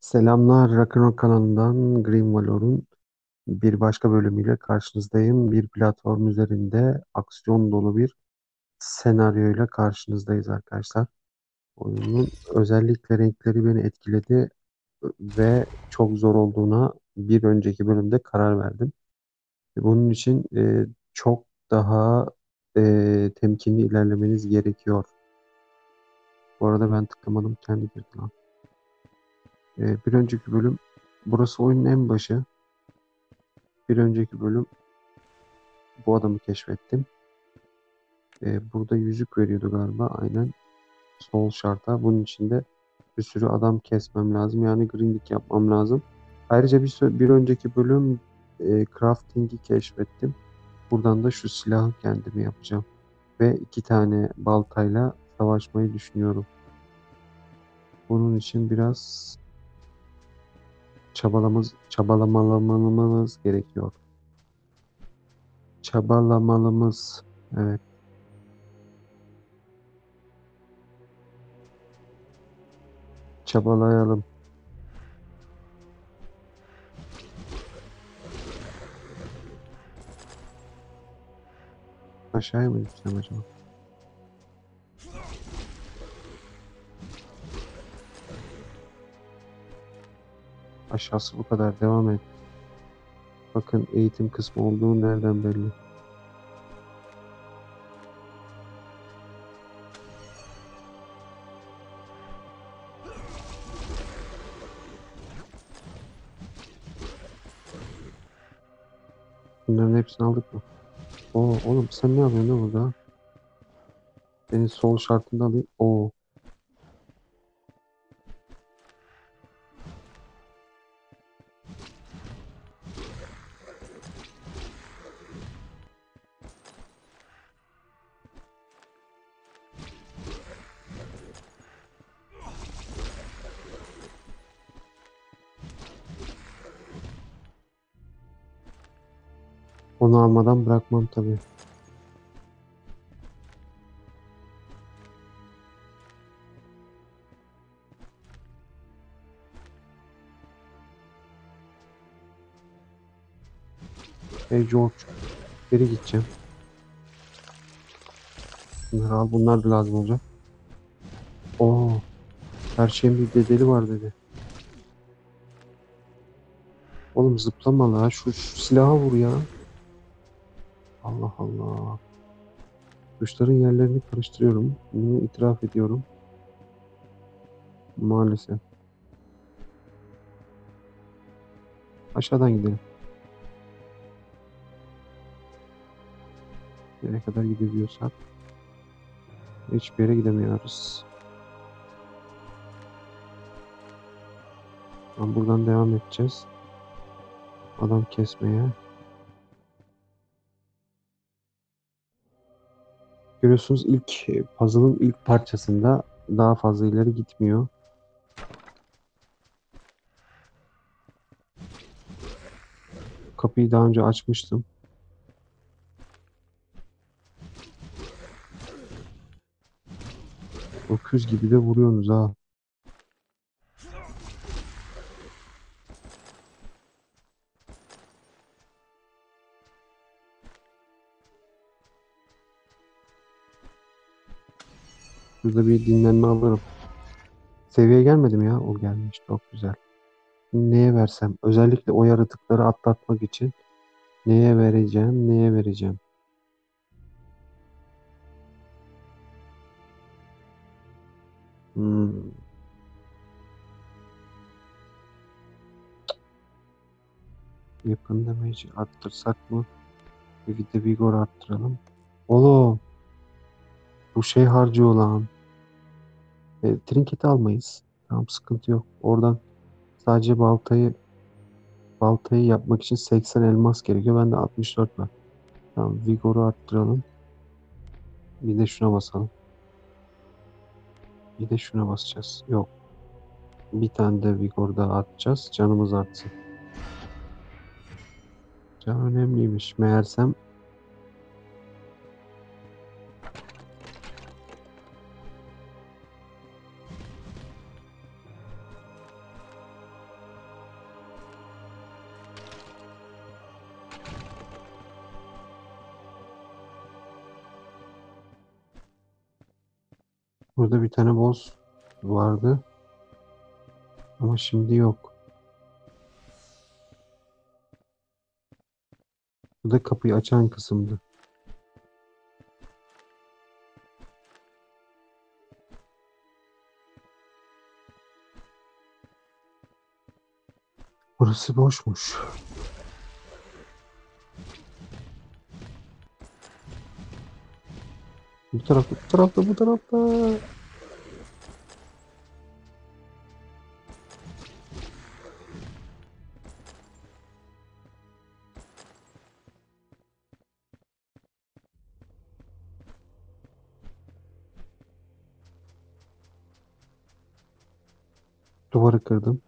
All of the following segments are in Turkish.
Selamlar, RockNRogue kanalından Grimvalor'un bir başka bölümüyle karşınızdayım. Bir platform üzerinde aksiyon dolu bir senaryoyla karşınızdayız arkadaşlar. Oyunun özellikle renkleri beni etkiledi ve çok zor olduğuna bir önceki bölümde karar verdim. Bunun için çok daha temkinli ilerlemeniz gerekiyor. Bu arada ben tıklamadım, kendi girdi lan. Bir önceki bölüm, burası oyunun en başı. Bir önceki bölüm bu adamı keşfettim. Burada yüzük veriyordu galiba, aynen. Sol şarta. Bunun için de bir sürü adam kesmem lazım. Yani grindlik yapmam lazım. Ayrıca bir önceki bölüm crafting'i keşfettim. Buradan da şu silahı kendimi yapacağım. Ve 2 tane baltayla savaşmayı düşünüyorum. Bunun için biraz çabalamalımız gerekiyor. Çabalamalımız. Evet. Çabalayalım. Aşağıya mı gitsem acaba? Aşağısı bu kadar. Devam et. Bakın eğitim kısmı olduğu nereden belli. Bunların hepsini aldık mı? Oo, oğlum sen ne yapıyorsun burada? Beni sol şartında alayım. Oo. Onu almadan bırakmam tabii. Hey George, geri gideceğim. Bunları al, bunlar da lazım olacak. Oo, her şeyin bir bedeli var dedi. Oğlum zıplama la, şu silaha vur ya. Allah Allah. Kuşların yerlerini karıştırıyorum. Bunu itiraf ediyorum. Maalesef. Aşağıdan gidelim. Nereye kadar gidebiliyorsak. Hiçbir yere gidemiyoruz. Ama buradan devam edeceğiz. Adam kesmeye. Görüyorsunuz ilk puzzle'ın ilk parçasında daha fazla ileri gitmiyor. Kapıyı daha önce açmıştım. Öküz gibi de vuruyorsunuz ha. Burada bir dinlenme alırım. Seviyeye gelmedim ya. O gelmiş. Çok güzel. Neye versem? Özellikle o yaratıkları atlatmak için neye vereceğim? Neye vereceğim? Weapon Mastery arttırsak mı? Bir de vigor arttıralım. Oğlum. Bu şey harcıyor lan. Trinket'i almayız. Tamam, sıkıntı yok. Oradan sadece baltayı yapmak için 80 elmas gerekiyor. Bende 64 var. Tamam, vigor'u arttıralım. Bir de şuna basalım. Bir de şuna basacağız. Yok. Bir tane de vigor daha atacağız. Canımız artsın. Can önemliymiş. Meğersem Burada bir tane boss vardı. Ama şimdi yok. Bu da kapıyı açan kısımdı. Burası boşmuş. Bu tarafta, bu tarafta, bu tarafta. Duvarı kırdım.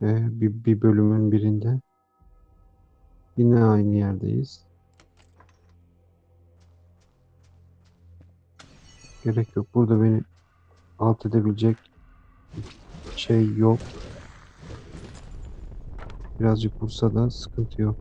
Bir bölümün birinde. Yine aynı yerdeyiz. Gerek yok. Burada beni alt edebilecek şey yok. Birazcık vursa da sıkıntı yok.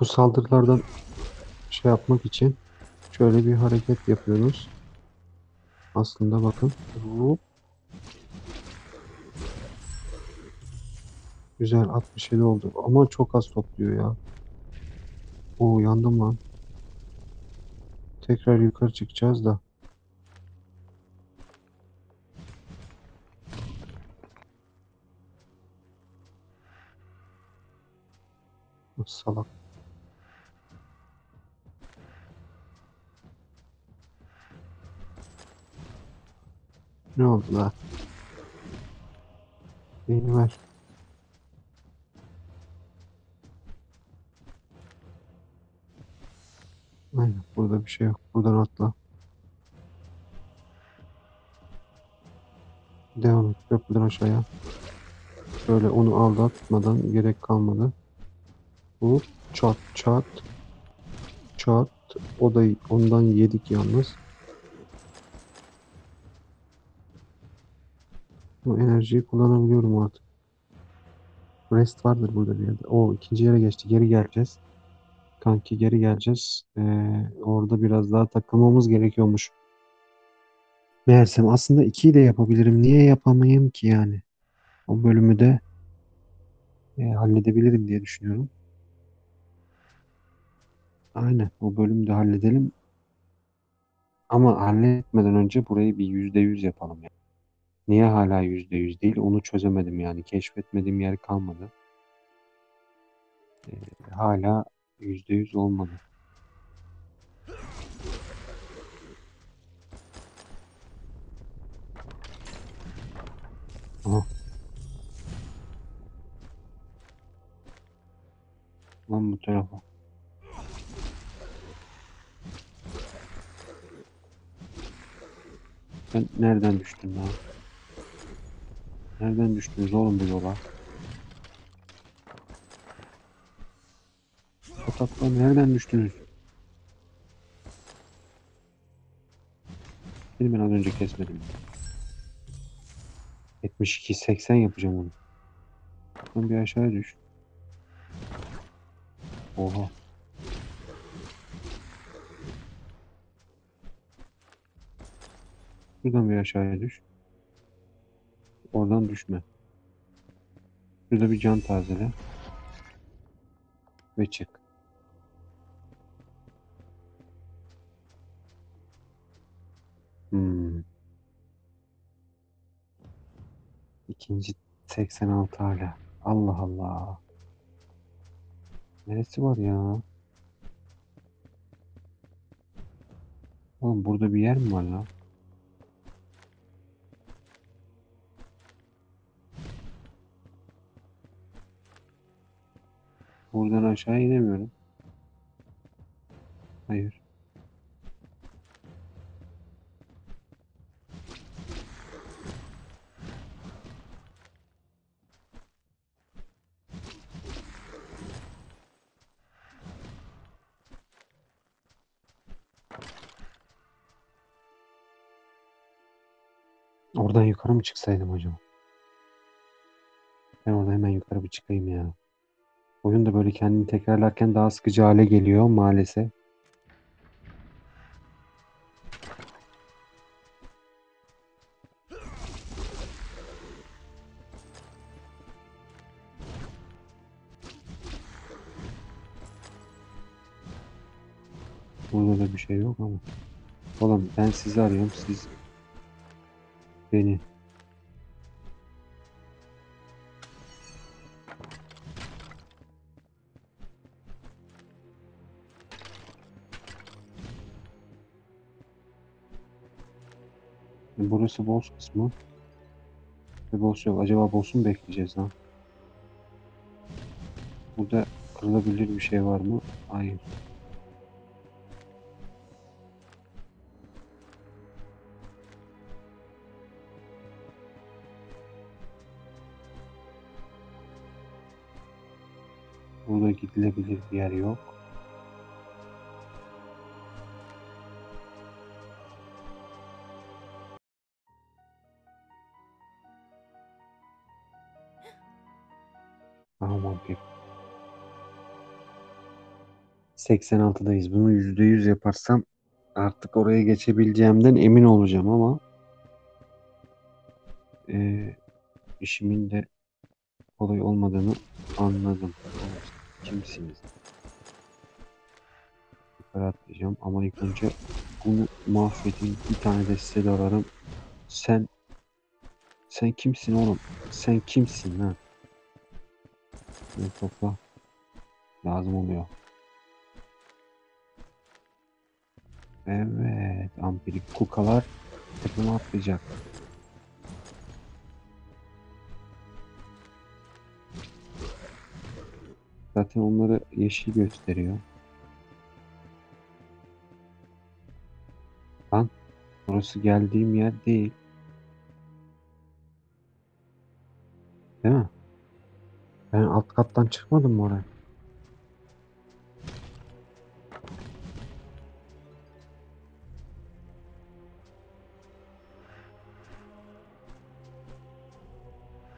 Bu saldırılardan şey yapmak için şöyle bir hareket yapıyoruz. Aslında bakın. Güzel 67 oldu ama çok az topluyor ya. Oo, yandım lan. Tekrar yukarı çıkacağız da. Salak. Ne oldu lan? Beni ver. Aynen, burada bir şey yok. Buradan atla. Devam et. Köprüden aşağıya. Şöyle onu aldatmadan gerek kalmadı. Bu çat çat. Çat. O da ondan yedik yalnız. Bu enerjiyi kullanabiliyorum artık. Rest vardır burada bir yerde. O ikinci yere geçti. Geri geleceğiz. Kanki geri geleceğiz. Orada biraz daha takılmamız gerekiyormuş. Meğersem aslında 2'yi de yapabilirim. Niye yapamayayım ki yani? O bölümü de halledebilirim diye düşünüyorum. Aynen. O bölümü de halledelim. Ama halletmeden önce burayı bir %100 yapalım yani. Niye hala %100 değil? Onu çözemedim yani. Keşfetmediğim yer kalmadı. Hala %100 olmadı. Aha. Lan bu tarafa. Ben nereden düştüm lan? Nereden düştünüz oğlum bu yola? Patatlar nereden düştünüz? Beni ben az önce kesmedim. 72, 80 yapacağım onu. Lan bir aşağıya düş. Oha. Şuradan bir aşağıya düş. Oradan düşme. Şurada bir can tazele. Ve çık. İkinci 86 hala. Allah Allah. Neresi var ya? Oğlum burada bir yer mi var lan? Buradan aşağı inemiyorum. Hayır. Oradan yukarı mı çıksaydım acaba? Ben orada hemen yukarı bir çıkayım ya. Oyun da böyle kendini tekrarlarken daha sıkıcı hale geliyor maalesef. Burada da bir şey yok ama. Oğlum ben sizi arıyorum, siz beni. Burası boss kısmı. Boss yok. Acaba boss'u mu bekleyeceğiz lan? Burada kırılabilir bir şey var mı? Hayır. Burada gidilebilir bir yer yok. Aha vampir. 86'dayız. Bunu %100 yaparsam artık oraya geçebileceğimden emin olacağım ama işimin de kolay olmadığını anladım. Kimsiniz? Yukarı atlayacağım ama ilk önce bunu mahvedeyim. Bir tane de size dararım. Sen kimsin oğlum? Sen kimsin lan? Bunu topla. Lazım oluyor. Evet. Ampirik kukalar tepeme atlayacak. Zaten onları yeşil gösteriyor. Lan burası geldiğim yer değil. Değil mi? Ben alt kattan çıkmadım mı oraya?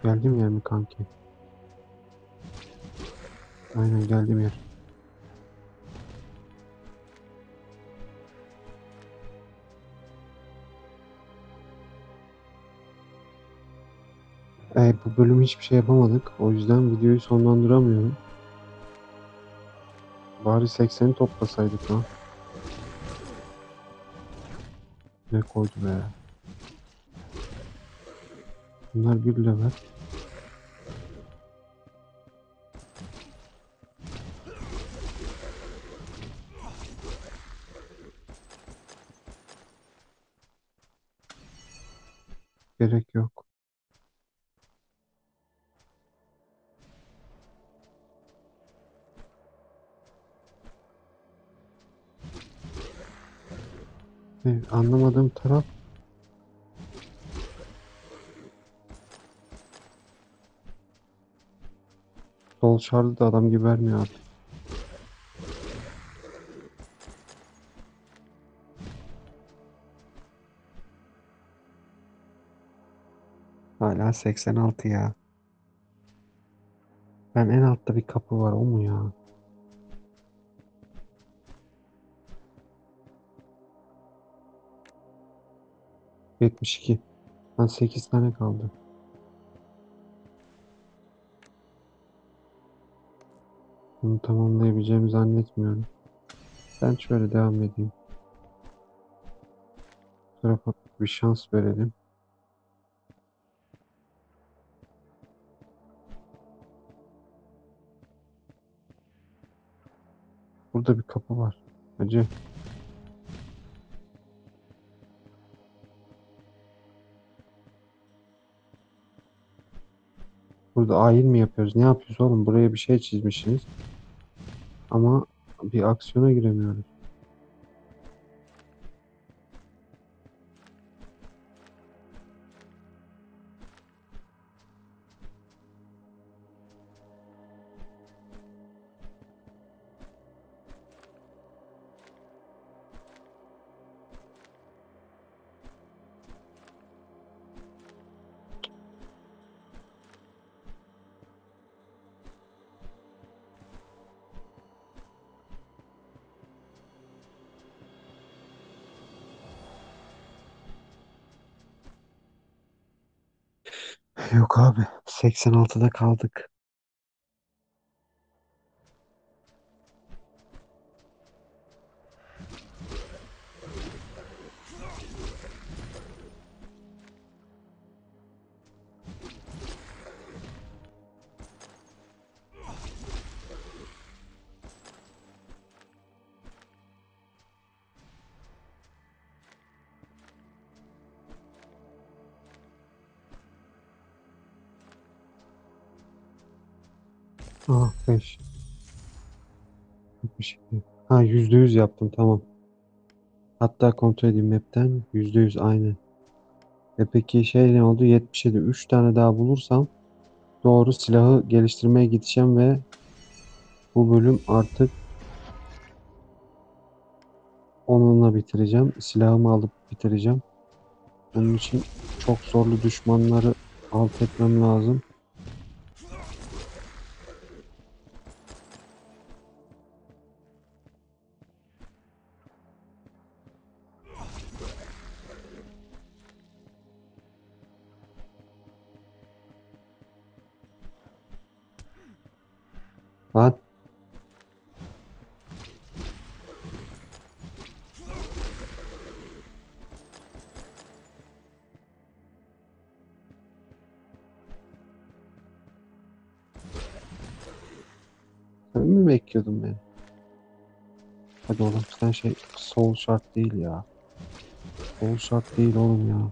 Geldiğim yer mi kanki? Aynen geldiğim yer. Bu bölümü hiçbir şey yapamadık. O yüzden videoyu sonlandıramıyorum. Bari 80'i toplasaydık lan. Ne koydu be. Bunlar bir level. Gerek yok. Anlamadığım taraf sol şarjı da adam gibi vermiyor artık. Hala 86 ya. Ben en altta bir kapı var, o mu ya? ...72. Ben 8 tane kaldı. Bunu tamamlayabileceğimi zannetmiyorum. Ben şöyle devam edeyim. Bu tarafa bir şans verelim. Burada bir kapı var. Hacı. Burada ayin mi yapıyoruz? Ne yapıyoruz oğlum? Buraya bir şey çizmişsiniz. Ama bir aksiyona giremiyoruz. Sıkıntı yok abi. 86'da kaldık. Ah 5. Ha %100 yaptım, tamam. Hatta kontrol edeyim map'ten. %100 aynı. E peki şey ne oldu? 77. 3 tane daha bulursam doğru silahı geliştirmeye gideceğim ve bu bölüm artık onunla bitireceğim. Silahımı alıp bitireceğim. Onun için çok zorlu düşmanları alt etmem lazım. Lan. Sen mi bekliyordun beni? Hadi oğlum sen şey sol şart değil ya. Sol şart değil oğlum ya.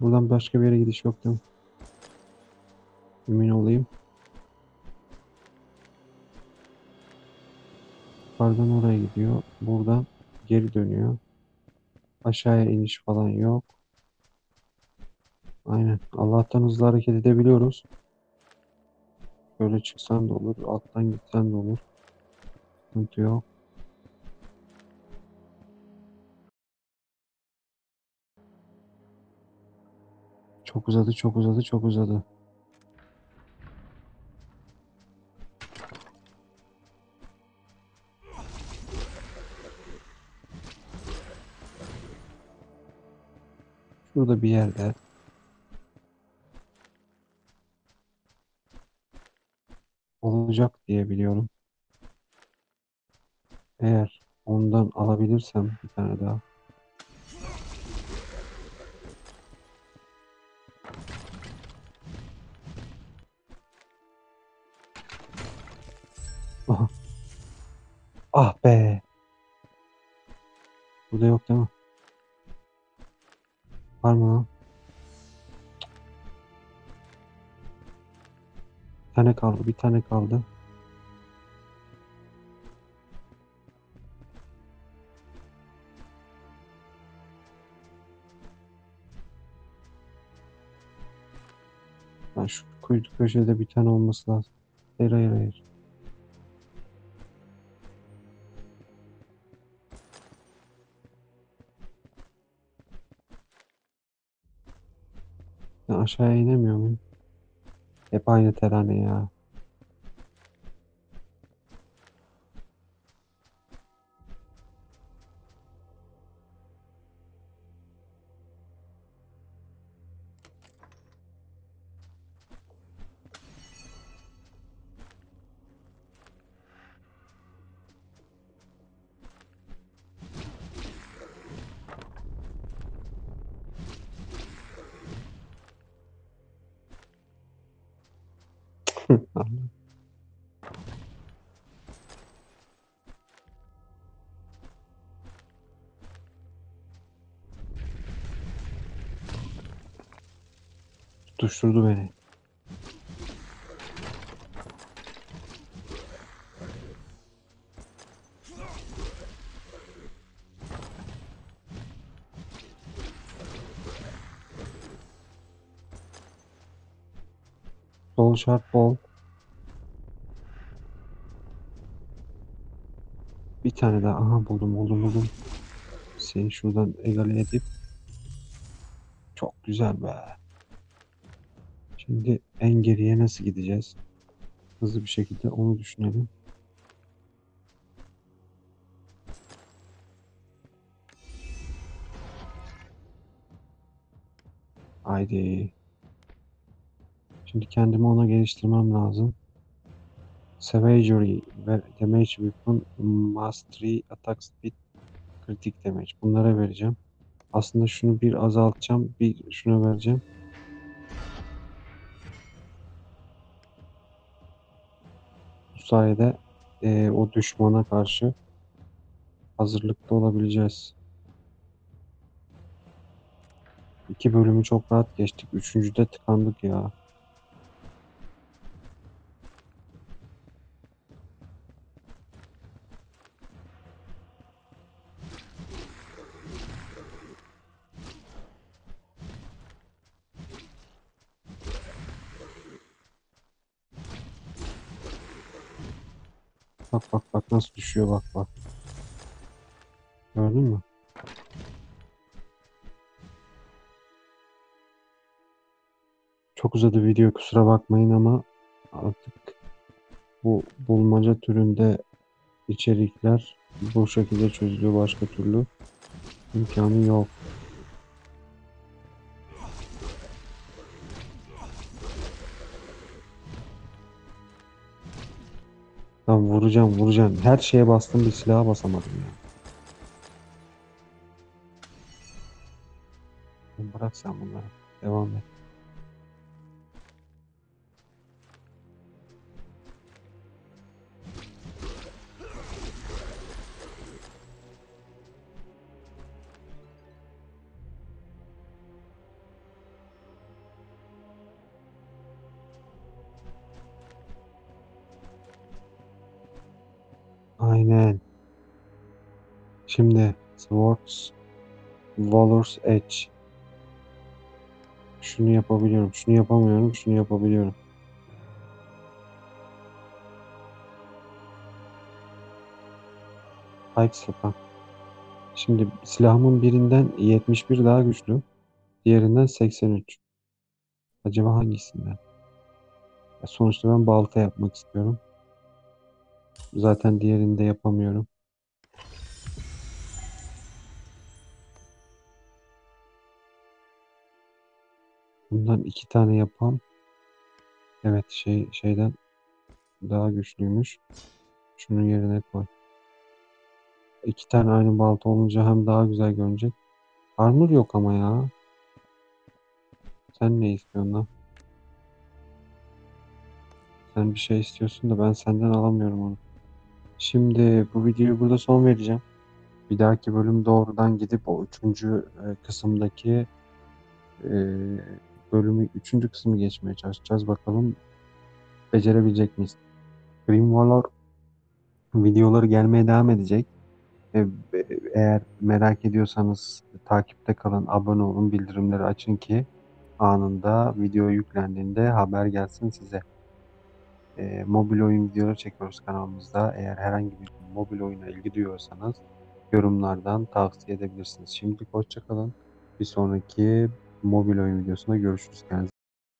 Buradan başka bir yere gidiş yok değil mi? Emin olayım. Yukarıdan oraya gidiyor. Buradan geri dönüyor. Aşağıya iniş falan yok. Aynen. Allah'tan hızlı hareket edebiliyoruz. Böyle çıksan da olur. Alttan gitsen de olur. Sıkıntı yok. Çok uzadı, çok uzadı, çok uzadı. Şurada bir yerde. Olacak diye biliyorum. Eğer ondan alabilirsem bir tane daha. Ah be. Burada yok değil mi? Var mı lan? Bir tane kaldı, bir tane kaldı. Ben şu köşede bir tane olması lazım. Hayır hayır hayır. Aşağıya inemiyor muyum? Hep aynı terane ya. Tutuşturdu beni. Sol şart bol. Bir tane daha. Aha buldum. Seni şuradan egale edip. Çok güzel be. Şimdi en geriye nasıl gideceğiz? Hızlı bir şekilde onu düşünelim. Haydi. Şimdi kendimi ona geliştirmem lazım. Savagery, Damage, Weapon Mastery, Attack Speed, Critic Damage. Bunlara vereceğim. Aslında şunu bir azaltacağım, bir şuna vereceğim. Bu sayede o düşmana karşı hazırlıklı olabileceğiz. İki bölümü çok rahat geçtik. Üçüncüde tıkandık ya. Bak bak bak nasıl düşüyor, bak bak. Gördün mü? Çok uzadı video, kusura bakmayın ama artık bu bulmaca türünde içerikler bu şekilde çözülüyor, başka türlü imkanı yok. Tamam, vuracağım vuracağım. Her şeye bastım, bir silaha basamadım ya. Bırak sen bunları, devam et. Aynen. Şimdi Swords, Valor's Edge. Şunu yapabiliyorum, şunu yapamıyorum, şunu yapabiliyorum. Type sapan. Şimdi silahımın birinden 71 daha güçlü, diğerinden 83. Acaba hangisinden? Ya sonuçta ben balta yapmak istiyorum. Zaten diğerini de yapamıyorum. Bundan 2 tane yapam. Evet, şeyden daha güçlüymüş. Şunun yerine koy. 2 tane aynı balta olunca hem daha güzel görünecek. Armor yok ama ya. Sen ne istiyorsun lan? Sen bir şey istiyorsun da ben senden alamıyorum onu. Şimdi bu videoyu burada son vereceğim. Bir dahaki bölüm doğrudan gidip o üçüncü kısmı geçmeye çalışacağız. Bakalım becerebilecek miyiz? Grimvalor videoları gelmeye devam edecek. Eğer merak ediyorsanız takipte kalın, abone olun, bildirimleri açın ki anında video yüklendiğinde haber gelsin size. Mobil oyun videoları çekiyoruz kanalımızda. Eğer herhangi bir mobil oyuna ilgi duyuyorsanız yorumlardan tavsiye edebilirsiniz. Şimdilik hoşça kalın. Bir sonraki mobil oyun videosunda görüşürüz. Kendinize